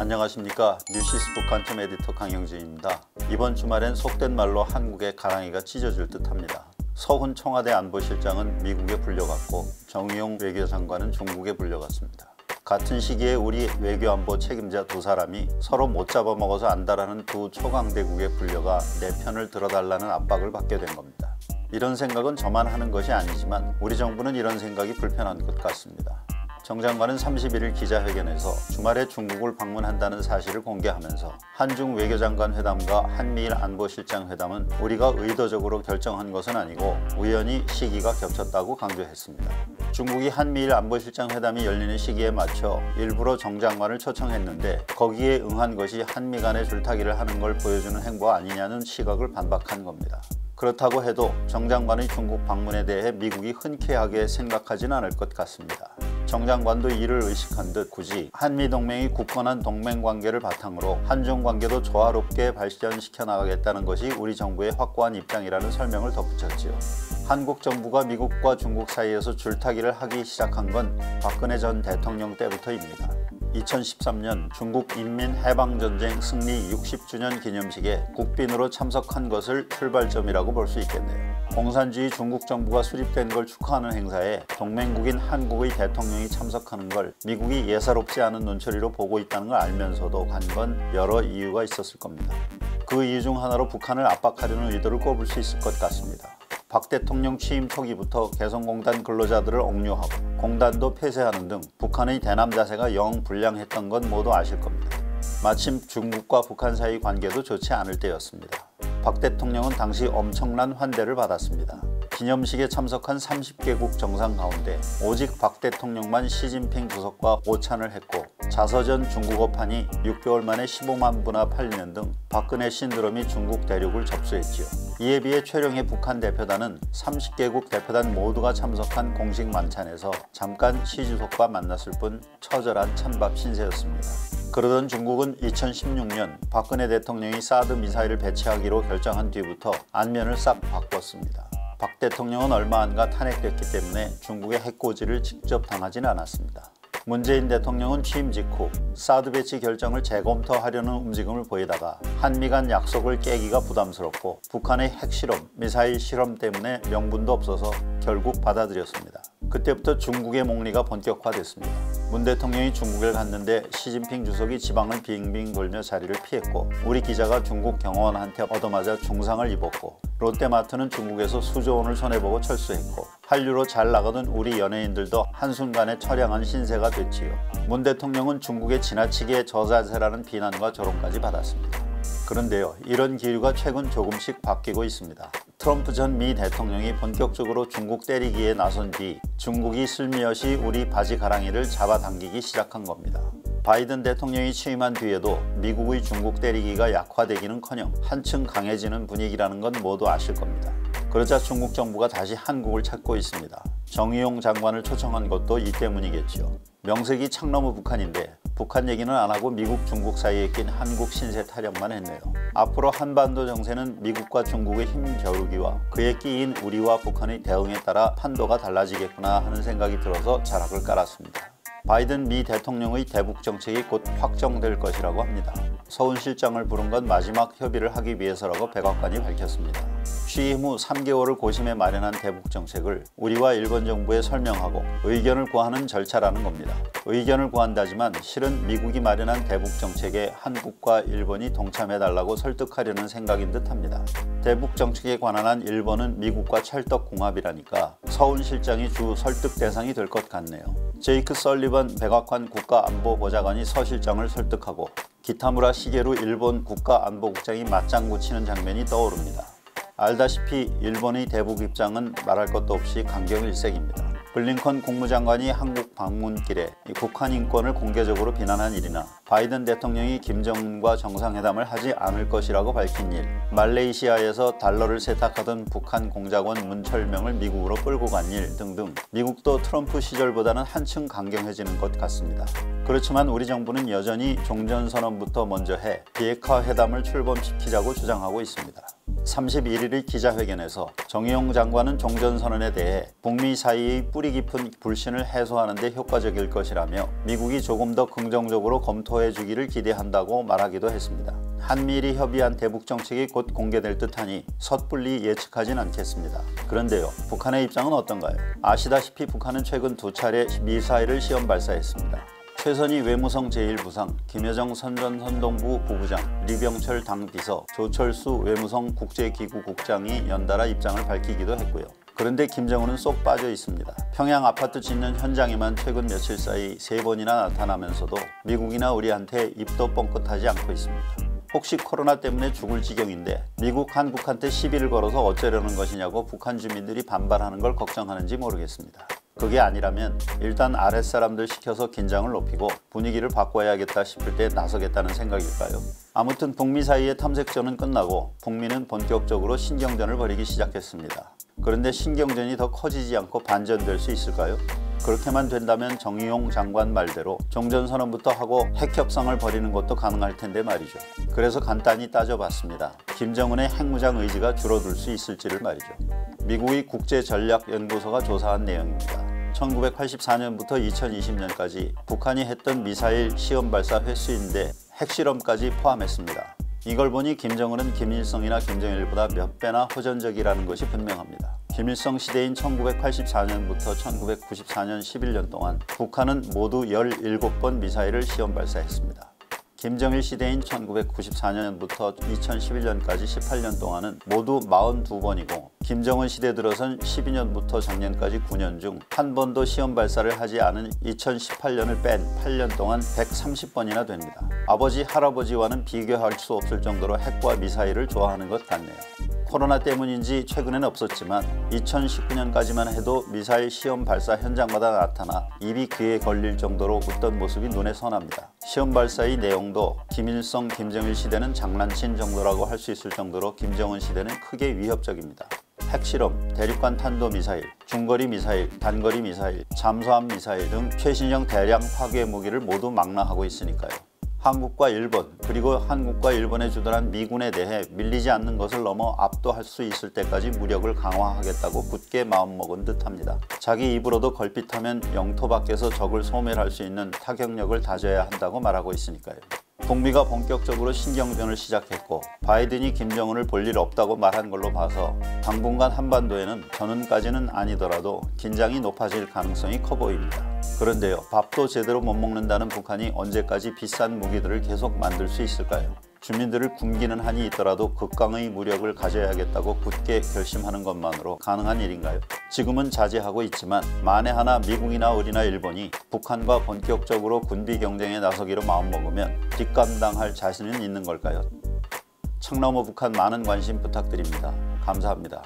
안녕하십니까. 뉴시스 북한팀 에디터 강영진입니다. 이번 주말엔 속된 말로 한국의 가랑이가 찢어질 듯합니다. 서훈 청와대 안보실장은 미국에 불려갔고 정의용 외교장관은 중국에 불려갔습니다. 같은 시기에 우리 외교안보 책임자 두 사람이 서로 못 잡아먹어서 안다라는 두 초강대국의 불려가 내 편을 들어달라는 압박을 받게 된 겁니다. 이런 생각은 저만 하는 것이 아니지만 우리 정부는 이런 생각이 불편한 것 같습니다. 정 장관은 31일 기자회견에서 주말에 중국을 방문한다는 사실을 공개하면서 한중 외교장관 회담과 한미일 안보실장 회담은 우리가 의도적으로 결정한 것은 아니고 우연히 시기가 겹쳤다고 강조했습니다. 중국이 한미일 안보실장 회담이 열리는 시기에 맞춰 일부러 정 장관을 초청했는데 거기에 응한 것이 한미 간의 줄타기를 하는 걸 보여주는 행보 아니냐는 시각을 반박한 겁니다. 그렇다고 해도 정 장관의 중국 방문에 대해 미국이 흔쾌하게 생각하진 않을 것 같습니다. 정 장관도 이를 의식한 듯 굳이 한미동맹이 굳건한 동맹관계를 바탕으로 한중관계도 조화롭게 발전시켜 나가겠다는 것이 우리 정부의 확고한 입장이라는 설명을 덧붙였지요. 한국 정부가 미국과 중국 사이에서 줄타기를 하기 시작한 건 박근혜 전 대통령 때부터입니다. 2013년 중국 인민해방전쟁 승리 60주년 기념식에 국빈으로 참석한 것을 출발점이라고 볼 수 있겠네요. 공산주의 중국 정부가 수립된 걸 축하하는 행사에 동맹국인 한국의 대통령이 참석하는 걸 미국이 예사롭지 않은 눈초리로 보고 있다는 걸 알면서도 간 건 여러 이유가 있었을 겁니다. 그 이유 중 하나로 북한을 압박하려는 의도를 꼽을 수 있을 것 같습니다. 박 대통령 취임 초기부터 개성공단 근로자들을 억류하고 공단도 폐쇄하는 등 북한의 대남 자세가 영 불량했던 건 모두 아실 겁니다. 마침 중국과 북한 사이 관계도 좋지 않을 때였습니다. 박 대통령은 당시 엄청난 환대를 받았습니다. 기념식에 참석한 30개국 정상 가운데 오직 박 대통령만 시진핑 주석과 오찬을 했고 자서전 중국어판이 6개월 만에 15만 부나 팔리는 등 박근혜 신드롬이 중국 대륙을 접수했지요. 이에 비해 최룡해 북한 대표단은 30개국 대표단 모두가 참석한 공식 만찬에서 잠깐 시 주석과 만났을 뿐 처절한 찬밥 신세였습니다. 그러던 중국은 2016년 박근혜 대통령이 사드 미사일을 배치하기로 결정한 뒤부터 안면을 싹 바꿨습니다. 박 대통령은 얼마 안가 탄핵됐기 때문에 중국의 해코지를 직접 당하진 않았습니다. 문재인 대통령은 취임 직후 사드 배치 결정을 재검토하려는 움직임을 보이다가 한미 간 약속을 깨기가 부담스럽고 북한의 핵실험, 미사일 실험 때문에 명분도 없어서 결국 받아들였습니다. 그때부터 중국의 목리가 본격화됐습니다. 문 대통령이 중국을 갔는데 시진핑 주석이 지방을 빙빙 돌며 자리를 피했고 우리 기자가 중국 경호원한테 얻어맞아 중상을 입었고 롯데마트는 중국에서 수조 원을 손해보고 철수했고 한류로 잘 나가던 우리 연예인들도 한순간에 처량한 신세가 됐지요. 문 대통령은 중국의 지나치게 저자세라는 비난과 조롱까지 받았습니다. 그런데요, 이런 기류가 최근 조금씩 바뀌고 있습니다. 트럼프 전 미 대통령이 본격적으로 중국 때리기에 나선 뒤 중국이 슬미어시 우리 바지 가랑이를 잡아당기기 시작한 겁니다. 바이든 대통령이 취임한 뒤에도 미국의 중국 때리기가 약화되기는커녕 한층 강해지는 분위기라는 건 모두 아실 겁니다. 그러자 중국 정부가 다시 한국을 찾고 있습니다. 정의용 장관을 초청한 것도 이 때문이겠지요. 명색이 창넘어북한인데 북한 얘기는 안 하고 미국 중국 사이에 낀 한국 신세 타령만 했네요. 앞으로 한반도 정세는 미국과 중국의 힘겨루기와 그에 끼인 우리와 북한의 대응에 따라 판도가 달라지겠구나 하는 생각이 들어서 자락을 깔았습니다. 바이든 미 대통령의 대북 정책이 곧 확정될 것이라고 합니다. 서훈 실장을 부른 건 마지막 협의를 하기 위해서라고 백악관이 밝혔습니다. 취임 후 3개월을 고심해 마련한 대북 정책을 우리와 일본 정부에 설명하고 의견을 구하는 절차라는 겁니다. 의견을 구한다지만 실은 미국이 마련한 대북 정책에 한국과 일본이 동참해달라고 설득하려는 생각인 듯합니다. 대북 정책에 관한 한 일본은 미국과 찰떡궁합이라니까 서훈 실장이 주 설득 대상이 될 것 같네요. 제이크 솔리번 백악관 국가안보보좌관이 서 실장을 설득하고 기타무라 시게루 일본 국가안보국장이 맞장구 치는 장면이 떠오릅니다. 알다시피 일본의 대북 입장은 말할 것도 없이 강경일색입니다. 블링컨 국무장관이 한국 방문길에 북한 인권을 공개적으로 비난한 일이나 바이든 대통령이 김정은과 정상회담을 하지 않을 것이라고 밝힌 일, 말레이시아에서 달러를 세탁하던 북한 공작원 문철명을 미국으로 끌고 간 일 등등 미국도 트럼프 시절보다는 한층 강경해지는 것 같습니다. 그렇지만 우리 정부는 여전히 종전선언부터 먼저 해 비핵화회담을 출범시키자고 주장하고 있습니다. 31일의 기자회견에서 정의용 장관은 종전선언에 대해 북미 사이의 뿌리 깊은 불신을 해소하는 데 효과적일 것이라며 미국이 조금 더 긍정적으로 검토해 주기를 기대한다고 말하기도 했습니다. 한미일이 협의한 대북 정책이 곧 공개될 듯하니 섣불리 예측하진 않겠습니다. 그런데요, 북한의 입장은 어떤가요? 아시다시피 북한은 최근 두 차례 미사일을 시험 발사했습니다. 최선희 외무성 제1부상, 김여정 선전선동부 부부장, 리병철 당비서, 조철수 외무성 국제기구 국장이 연달아 입장을 밝히기도 했고요. 그런데 김정은은 쏙 빠져 있습니다. 평양 아파트 짓는 현장에만 최근 며칠 사이 3번이나 나타나면서도 미국이나 우리한테 입도 뻥끗하지 않고 있습니다. 혹시 코로나 때문에 죽을 지경인데 미국, 한국한테 시비를 걸어서 어쩌려는 것이냐고 북한 주민들이 반발하는 걸 걱정하는지 모르겠습니다. 그게 아니라면 일단 아랫사람들 시켜서 긴장을 높이고 분위기를 바꿔야겠다 싶을 때 나서겠다는 생각일까요? 아무튼 북미 사이의 탐색전은 끝나고 북미는 본격적으로 신경전을 벌이기 시작했습니다. 그런데 신경전이 더 커지지 않고 반전될 수 있을까요? 그렇게만 된다면 정의용 장관 말대로 종전선언부터 하고 핵협상을 벌이는 것도 가능할 텐데 말이죠. 그래서 간단히 따져봤습니다. 김정은의 핵무장 의지가 줄어들 수 있을지를 말이죠. 미국의 국제전략연구소가 조사한 내용입니다. 1984년부터 2020년까지 북한이 했던 미사일 시험 발사 횟수인데 핵실험까지 포함했습니다. 이걸 보니 김정은은 김일성이나 김정일보다 몇 배나 호전적이라는 것이 분명합니다. 김일성 시대인 1984년부터 1994년 11년 동안 북한은 모두 17번 미사일을 시험 발사했습니다. 김정일 시대인 1994년부터 2011년까지 18년 동안은 모두 42번이고 김정은 시대 들어선 12년부터 작년까지 9년 중 한 번도 시험 발사를 하지 않은 2018년을 뺀 8년 동안 130번이나 됩니다. 아버지, 할아버지와는 비교할 수 없을 정도로 핵과 미사일을 좋아하는 것 같네요. 코로나 때문인지 최근엔 없었지만 2019년까지만 해도 미사일 시험 발사 현장마다 나타나 입이 귀에 걸릴 정도로 웃던 모습이 눈에 선합니다. 시험 발사의 내용도 김일성, 김정일 시대는 장난친 정도라고 할 수 있을 정도로 김정은 시대는 크게 위협적입니다. 핵실험, 대륙간 탄도미사일, 중거리 미사일, 단거리 미사일, 잠수함 미사일 등 최신형 대량 파괴 무기를 모두 망라하고 있으니까요. 한국과 일본, 그리고 한국과 일본에 주둔한 미군에 대해 밀리지 않는 것을 넘어 압도할 수 있을 때까지 무력을 강화하겠다고 굳게 마음먹은 듯합니다. 자기 입으로도 걸핏하면 영토 밖에서 적을 소멸할 수 있는 타격력을 다져야 한다고 말하고 있으니까요. 북미가 본격적으로 신경전을 시작했고 바이든이 김정은을 볼 일 없다고 말한 걸로 봐서 당분간 한반도에는 전은까지는 아니더라도 긴장이 높아질 가능성이 커 보입니다. 그런데요, 밥도 제대로 못 먹는다는 북한이 언제까지 비싼 무기들을 계속 만들 수 있을까요? 주민들을 굶기는 한이 있더라도 극강의 무력을 가져야겠다고 굳게 결심하는 것만으로 가능한 일인가요? 지금은 자제하고 있지만 만에 하나 미국이나 우리나 일본이 북한과 본격적으로 군비 경쟁에 나서기로 마음먹으면 뒷감당할 자신은 있는 걸까요? 창넘어북한 많은 관심 부탁드립니다. 감사합니다.